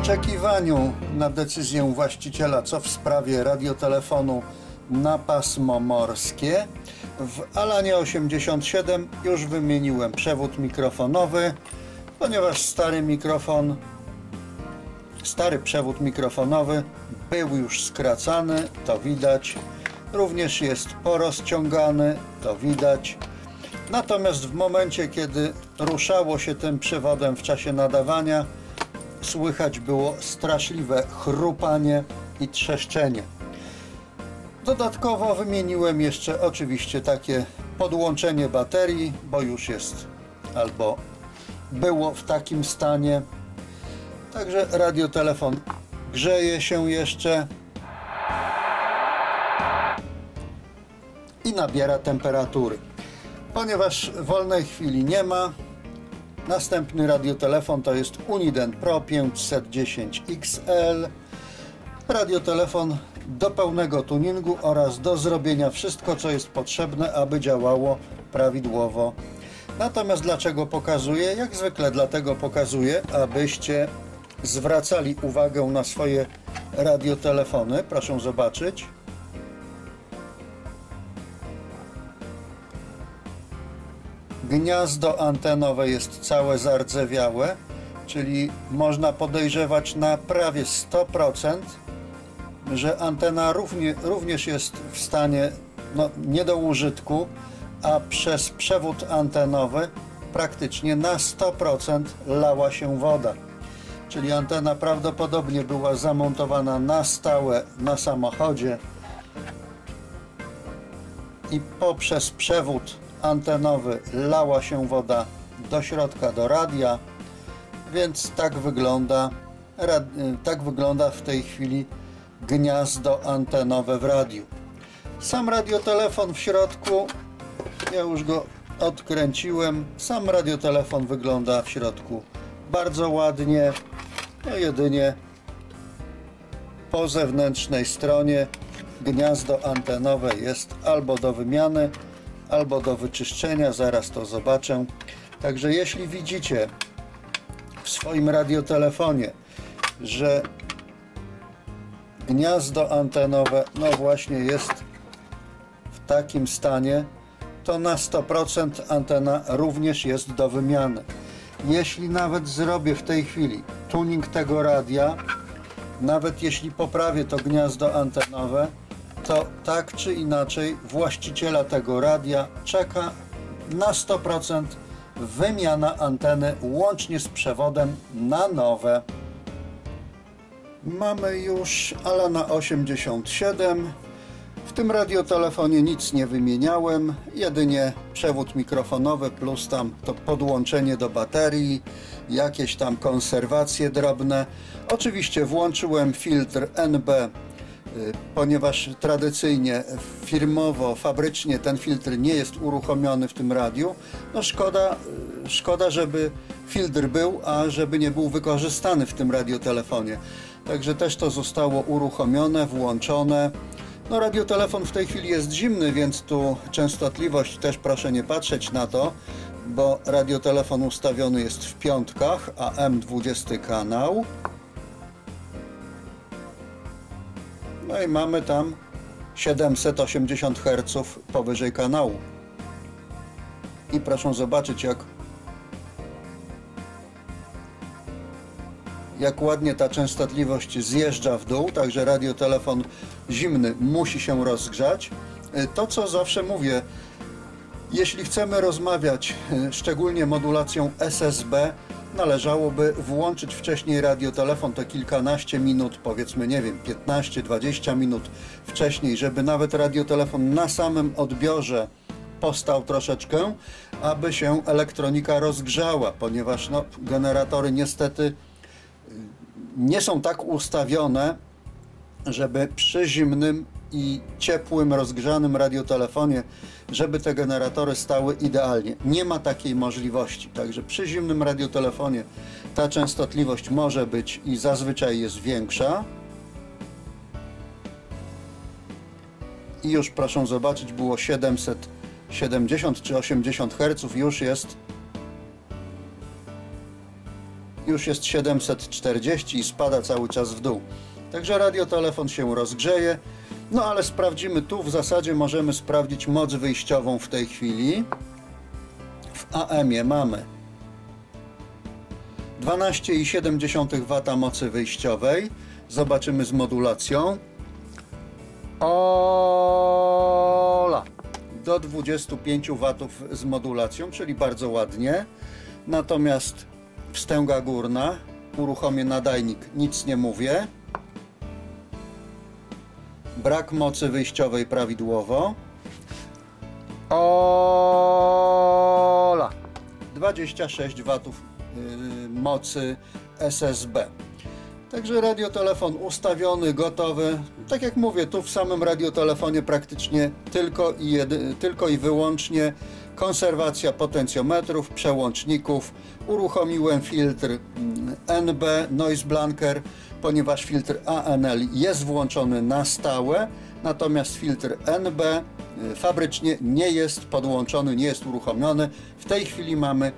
oczekiwaniu na decyzję właściciela, co w sprawie radiotelefonu na pasmo morskie. W Alanie 87 już wymieniłem przewód mikrofonowy, ponieważ stary przewód mikrofonowy był już skracany, to widać. Również jest porozciągany, to widać. Natomiast w momencie, kiedy ruszało się tym przewodem w czasie nadawania, słychać było straszliwe chrupanie i trzeszczenie. Dodatkowo wymieniłem jeszcze oczywiście takie podłączenie baterii, bo już jest albo było w takim stanie. Także radiotelefon grzeje się jeszcze i nabiera temperatury. Ponieważ wolnej chwili nie ma, następny radiotelefon to jest Uniden Pro 510XL. Radiotelefon do pełnego tuningu oraz do zrobienia wszystko, co jest potrzebne, aby działało prawidłowo. Natomiast dlaczego pokazuję? Jak zwykle dlatego pokazuję, abyście zwracali uwagę na swoje radiotelefony. Proszę zobaczyć. Gniazdo antenowe jest całe zardzewiałe, czyli można podejrzewać na prawie 100%, że antena również jest w stanie nie do użytku, a przez przewód antenowy praktycznie na 100% lała się woda. Czyli antena prawdopodobnie była zamontowana na stałe na samochodzie i poprzez przewód antenowy lała się woda do środka, do radia, więc tak wygląda w tej chwili gniazdo antenowe w radiu. Sam radiotelefon w środku, ja już go odkręciłem, sam radiotelefon wygląda w środku bardzo ładnie, no jedynie po zewnętrznej stronie gniazdo antenowe jest albo do wymiany, albo do wyczyszczenia, zaraz to zobaczę. Także jeśli widzicie w swoim radiotelefonie, że gniazdo antenowe no właśnie jest w takim stanie, to na 100% antena również jest do wymiany. Jeśli nawet zrobię w tej chwili tuning tego radia, nawet jeśli poprawię to gniazdo antenowe, to tak czy inaczej właściciela tego radia czeka na 100% wymiana anteny łącznie z przewodem na nowe. Mamy już Alana 87. W tym radiotelefonie nic nie wymieniałem, jedynie przewód mikrofonowy plus tam to podłączenie do baterii, jakieś tam konserwacje drobne. Oczywiście włączyłem filtr NB, ponieważ tradycyjnie, firmowo, fabrycznie ten filtr nie jest uruchomiony w tym radiu. No szkoda, żeby filtr był, a żeby nie był wykorzystany w tym radiotelefonie. Także też to zostało uruchomione, włączone. No radiotelefon w tej chwili jest zimny, więc tu częstotliwość też proszę nie patrzeć na to, bo radiotelefon ustawiony jest w piątkach, AM 20 kanał. No i mamy tam 780 Hz powyżej kanału. I proszę zobaczyć, jak ładnie ta częstotliwość zjeżdża w dół, także radiotelefon zimny musi się rozgrzać. To, co zawsze mówię, jeśli chcemy rozmawiać, szczególnie modulacją SSB, należałoby włączyć wcześniej radiotelefon, to kilkanaście minut, powiedzmy, nie wiem, 15-20 minut wcześniej, żeby nawet radiotelefon na samym odbiorze postał troszeczkę, aby się elektronika rozgrzała, ponieważ no, generatory niestety nie są tak ustawione, żeby przy zimnym i ciepłym, rozgrzanym radiotelefonie, żeby te generatory stały idealnie. Nie ma takiej możliwości. Także przy zimnym radiotelefonie ta częstotliwość może być i zazwyczaj jest większa. I już proszę zobaczyć, było 770 czy 80 Hz, już jest już jest 740 i spada cały czas w dół. Także radiotelefon się rozgrzeje. No ale sprawdzimy tu, w zasadzie możemy sprawdzić moc wyjściową w tej chwili. W AM-ie mamy 12,7 W mocy wyjściowej. Zobaczymy z modulacją. Ola! Do 25 W z modulacją, czyli bardzo ładnie. Natomiast wstęga górna, uruchomię nadajnik, nic nie mówię. Brak mocy wyjściowej prawidłowo. Ola! 26 W mocy SSB. Także radiotelefon ustawiony, gotowy. Tak jak mówię, tu w samym radiotelefonie praktycznie tylko i wyłącznie konserwacja potencjometrów, przełączników. Uruchomiłem filtr NB, Noise Blanker, ponieważ filtr ANL jest włączony na stałe, natomiast filtr NB fabrycznie nie jest podłączony, nie jest uruchomiony. W tej chwili mamy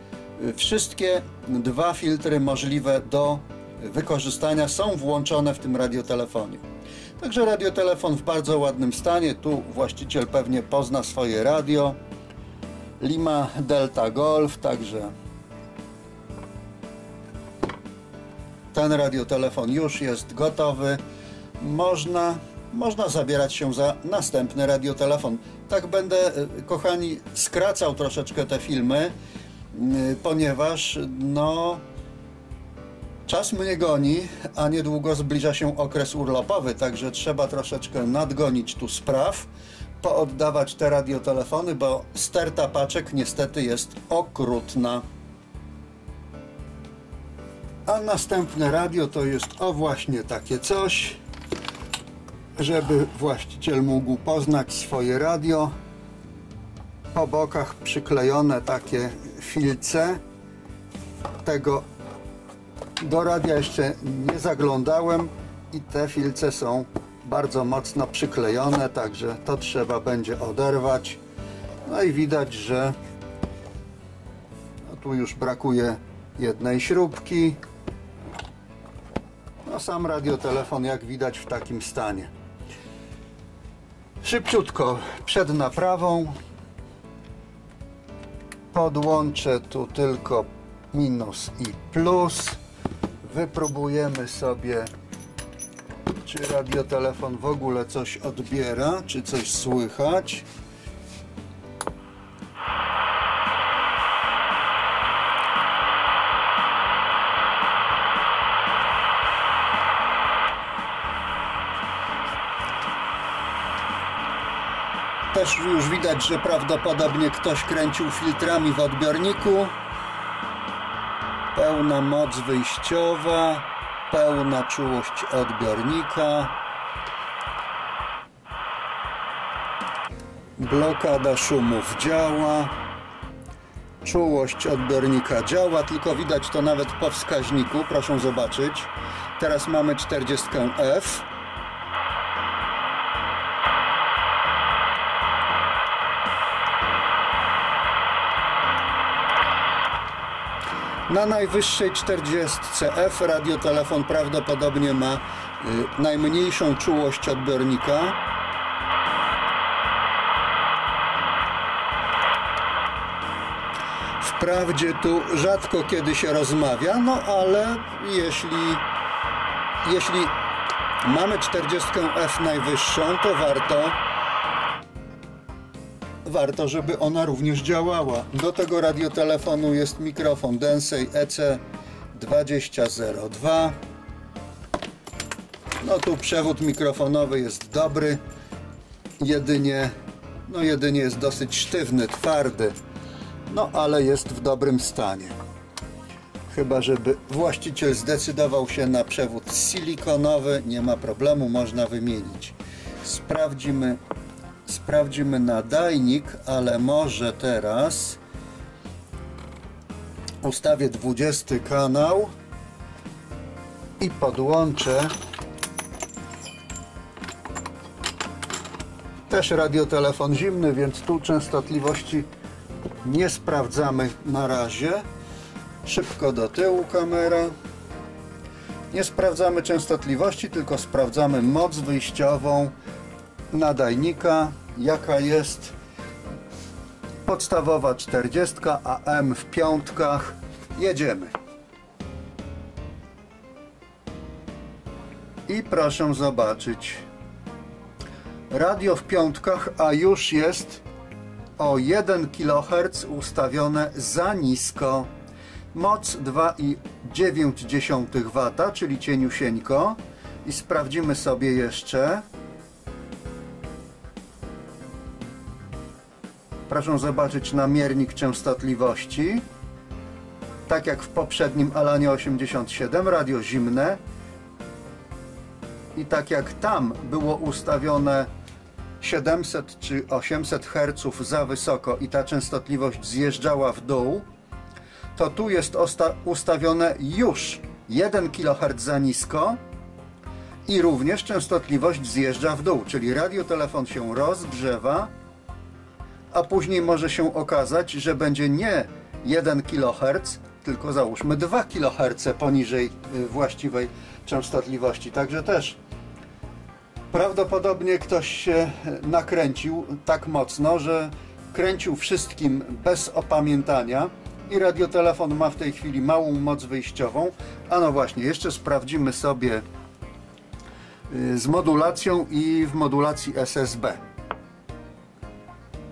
wszystkie dwa filtry możliwe do wykorzystania, są włączone w tym radiotelefonie. Także radiotelefon w bardzo ładnym stanie. Tu właściciel pewnie pozna swoje radio. Lima Delta Golf, także ten radiotelefon już jest gotowy. Można zabierać się za następny radiotelefon. Tak będę, kochani, skracał troszeczkę te filmy, ponieważ no czas mnie goni, a niedługo zbliża się okres urlopowy, także trzeba troszeczkę nadgonić tu spraw, pooddawać te radiotelefony, bo sterta paczek niestety jest okrutna. A następne radio to jest o właśnie takie coś, żeby właściciel mógł poznać swoje radio. Po bokach przyklejone takie filce. Tego do radia jeszcze nie zaglądałem i te filce są bardzo mocno przyklejone, także to trzeba będzie oderwać. No i widać, że no tu już brakuje jednej śrubki. No sam radiotelefon, jak widać, w takim stanie. Szybciutko przed naprawą podłączę tu tylko minus i plus. Wypróbujemy sobie, czy radiotelefon w ogóle coś odbiera, czy coś słychać. Też już widać, że prawdopodobnie ktoś kręcił filtrami w odbiorniku. Pełna moc wyjściowa, pełna czułość odbiornika. Blokada szumów działa. Czułość odbiornika działa, tylko widać to nawet po wskaźniku. Proszę zobaczyć. Teraz mamy 40F. Na najwyższej 40F radiotelefon prawdopodobnie ma najmniejszą czułość odbiornika. Wprawdzie tu rzadko kiedy się rozmawia, no ale jeśli mamy 40F najwyższą, to warto, żeby ona również działała. Do tego radiotelefonu jest mikrofon Densei EC202. No tu przewód mikrofonowy jest dobry, jedynie jest dosyć sztywny, twardy, no ale jest w dobrym stanie. Chyba żeby właściciel zdecydował się na przewód silikonowy, nie ma problemu, można wymienić. Sprawdzimy nadajnik, ale może teraz ustawię 20 kanał i podłączę też radiotelefon zimny, więc tu częstotliwości nie sprawdzamy na razie. Szybko do tyłu kamera. Nie sprawdzamy częstotliwości, tylko sprawdzamy moc wyjściową nadajnika, jaka jest podstawowa 40, AM w piątkach. Jedziemy. I proszę zobaczyć. Radio w piątkach, a już jest o 1 kHz ustawione za nisko. Moc 2,9 W, czyli cieniusieńko. I sprawdzimy sobie jeszcze. Proszę zobaczyć na miernik częstotliwości. Tak jak w poprzednim Alanie 87, radio zimne. I tak jak tam było ustawione 700 czy 800 Hz za wysoko i ta częstotliwość zjeżdżała w dół, to tu jest ustawione już 1 kHz za nisko i również częstotliwość zjeżdża w dół, czyli radiotelefon się rozgrzewa, a później może się okazać, że będzie nie 1 kHz, tylko załóżmy 2 kHz poniżej właściwej częstotliwości. Także też prawdopodobnie ktoś się nakręcił tak mocno, że kręcił wszystkim bez opamiętania i radiotelefon ma w tej chwili małą moc wyjściową. A no właśnie, jeszcze sprawdzimy sobie z modulacją i w modulacji SSB.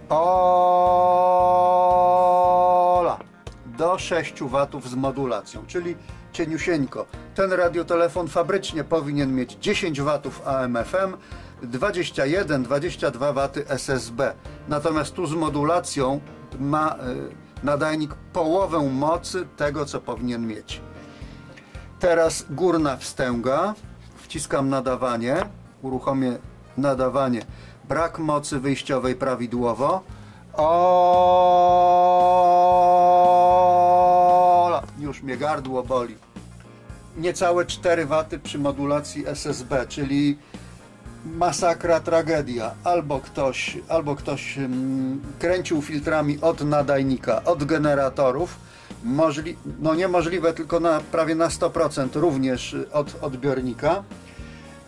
Ola! Do 6 W z modulacją, czyli cieniusieńko. Ten radiotelefon fabrycznie powinien mieć 10 W AM/FM, 21-22 W SSB. Natomiast tu z modulacją ma nadajnik połowę mocy tego, co powinien mieć. Teraz górna wstęga. Wciskam nadawanie. Uruchomię nadawanie. Brak mocy wyjściowej prawidłowo. Ola! Już mnie gardło boli. Niecałe 4 W przy modulacji SSB, czyli masakra, tragedia. Albo ktoś kręcił filtrami od nadajnika, od generatorów. Niemożliwe, tylko prawie na 100% również od odbiornika.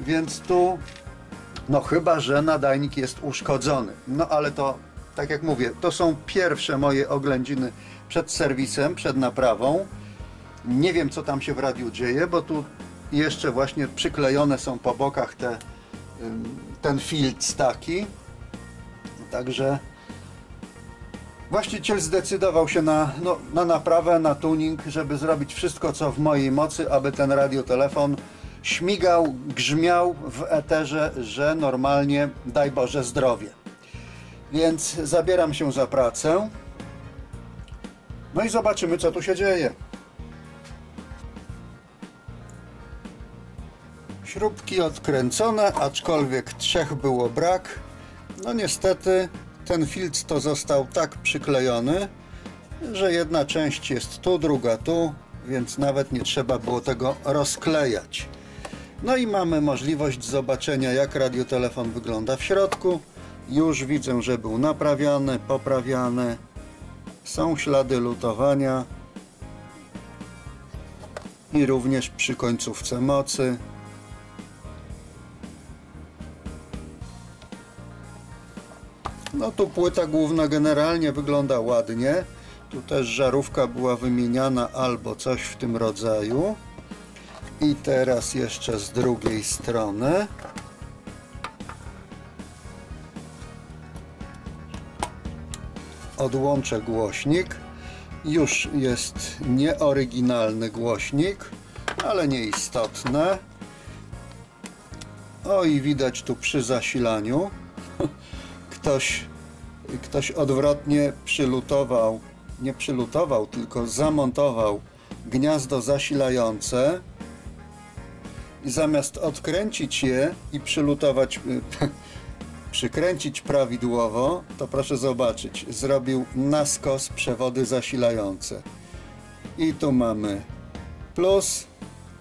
Więc tu, no chyba że nadajnik jest uszkodzony. No ale to, tak jak mówię, to są pierwsze moje oględziny przed serwisem, przed naprawą. Nie wiem, co tam się w radiu dzieje, bo tu jeszcze właśnie przyklejone są po bokach ten filtr taki. Także właściciel zdecydował się na naprawę, na tuning, żeby zrobić wszystko, co w mojej mocy, aby ten radiotelefon śmigał, grzmiał w eterze, że normalnie, daj Boże zdrowie. Więc zabieram się za pracę. No i zobaczymy, co tu się dzieje. Śrubki odkręcone, aczkolwiek 3 było brak. No niestety ten filtr to został tak przyklejony, że jedna część jest tu, druga tu, więc nawet nie trzeba było tego rozklejać. No i mamy możliwość zobaczenia, jak radiotelefon wygląda w środku. Już widzę, że był naprawiany, poprawiany. Są ślady lutowania i również przy końcówce mocy. No tu płyta główna generalnie wygląda ładnie. Tu też żarówka była wymieniana albo coś w tym rodzaju. I teraz jeszcze z drugiej strony. Odłączę głośnik. Już jest nieoryginalny głośnik, ale nieistotne. O i widać tu przy zasilaniu. Ktoś odwrotnie przylutował, nie przylutował, tylko zamontował gniazdo zasilające i zamiast odkręcić je i przylutować, przykręcić prawidłowo, to proszę zobaczyć, zrobił na skos przewody zasilające. I tu mamy plus,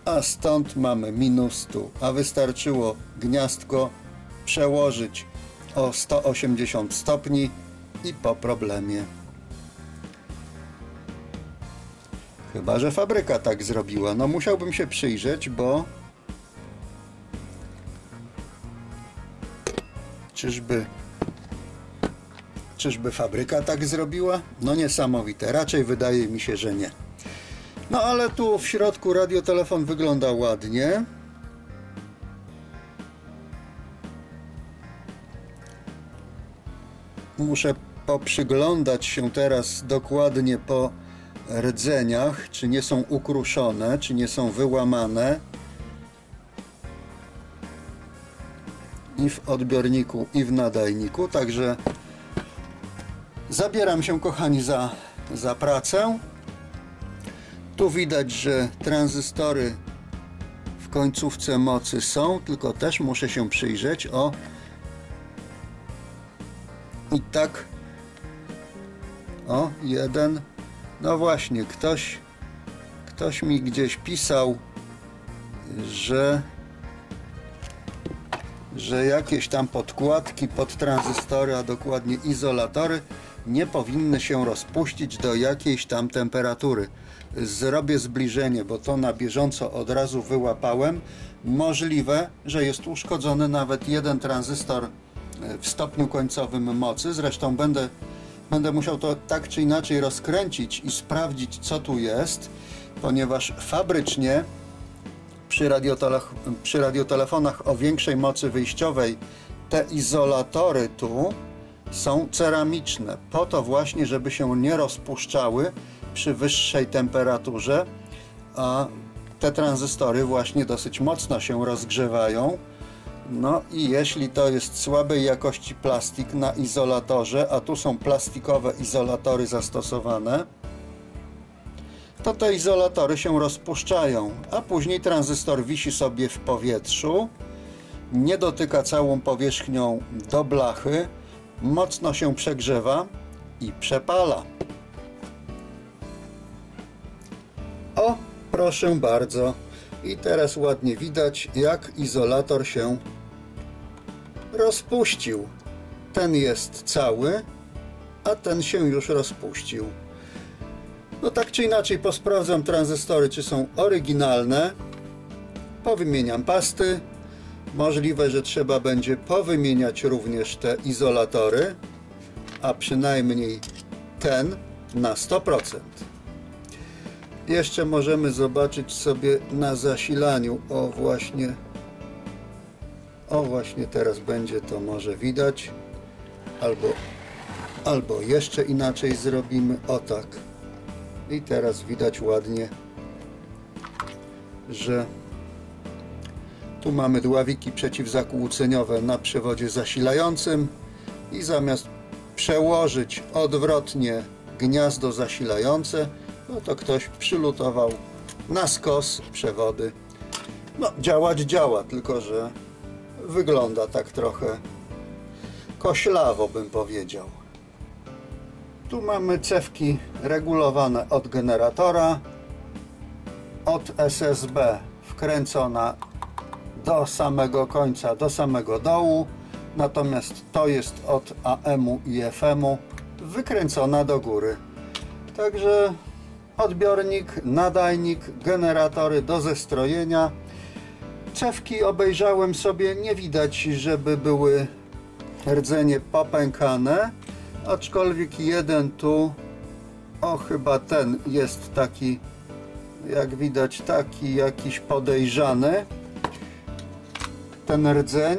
a stąd mamy minus tu, a wystarczyło gniazdko przełożyć o 180 stopni i po problemie. Chyba że fabryka tak zrobiła. No musiałbym się przyjrzeć, bo... Czyżby fabryka tak zrobiła? No niesamowite. Raczej wydaje mi się, że nie. No ale tu w środku radiotelefon wygląda ładnie. Muszę poprzyglądać się teraz dokładnie po rdzeniach, czy nie są ukruszone, czy nie są wyłamane. I w odbiorniku, i w nadajniku. Także zabieram się, kochani, za pracę. Tu widać, że tranzystory w końcówce mocy są, tylko też muszę się przyjrzeć. O, i tak. O, jeden. No właśnie, ktoś mi gdzieś pisał, że jakieś tam podkładki pod tranzystory, a dokładnie izolatory, nie powinny się rozpuścić do jakiejś tam temperatury. Zrobię zbliżenie, bo to na bieżąco od razu wyłapałem. Możliwe, że jest uszkodzony nawet jeden tranzystor w stopniu końcowym mocy. Zresztą będę musiał to tak czy inaczej rozkręcić i sprawdzić, co tu jest, ponieważ fabrycznie przy radiotelefonach o większej mocy wyjściowej te izolatory tu są ceramiczne, po to właśnie, żeby się nie rozpuszczały przy wyższej temperaturze, a te tranzystory właśnie dosyć mocno się rozgrzewają. No i jeśli to jest słabej jakości plastik na izolatorze, a tu są plastikowe izolatory zastosowane, to te izolatory się rozpuszczają, a później tranzystor wisi sobie w powietrzu, nie dotyka całą powierzchnią do blachy, mocno się przegrzewa i przepala. O, proszę bardzo. I teraz ładnie widać, jak izolator się rozpuścił. Ten jest cały, a ten się już rozpuścił. No tak czy inaczej posprawdzam tranzystory, czy są oryginalne. Powymieniam pasty. Możliwe, że trzeba będzie powymieniać również te izolatory, a przynajmniej ten na 100%. Jeszcze możemy zobaczyć sobie na zasilaniu. O właśnie teraz będzie to może widać. Albo jeszcze inaczej zrobimy. O tak. I teraz widać ładnie, że tu mamy dławiki przeciwzakłóceniowe na przewodzie zasilającym i zamiast przełożyć odwrotnie gniazdo zasilające, no to ktoś przylutował na skos przewody. No działać działa, tylko że wygląda tak trochę koślawo, bym powiedział. Tu mamy cewki regulowane od generatora, od SSB wkręcona do samego końca, do samego dołu, natomiast to jest od AM-u i FM-u wykręcona do góry. Także odbiornik, nadajnik, generatory do zestrojenia. Cewki obejrzałem sobie, nie widać, żeby były rdzenie popękane, aczkolwiek jeden tu, o chyba ten jest taki, jak widać, taki jakiś podejrzany, ten rdzeń.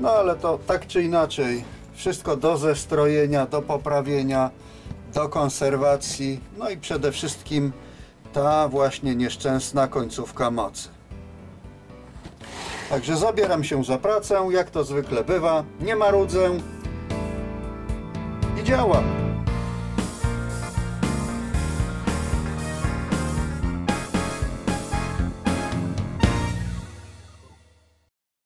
No ale to tak czy inaczej wszystko do zestrojenia, do poprawienia, do konserwacji, no i przede wszystkim ta właśnie nieszczęsna końcówka mocy. Także zabieram się za pracę, jak to zwykle bywa, nie marudzę i działam.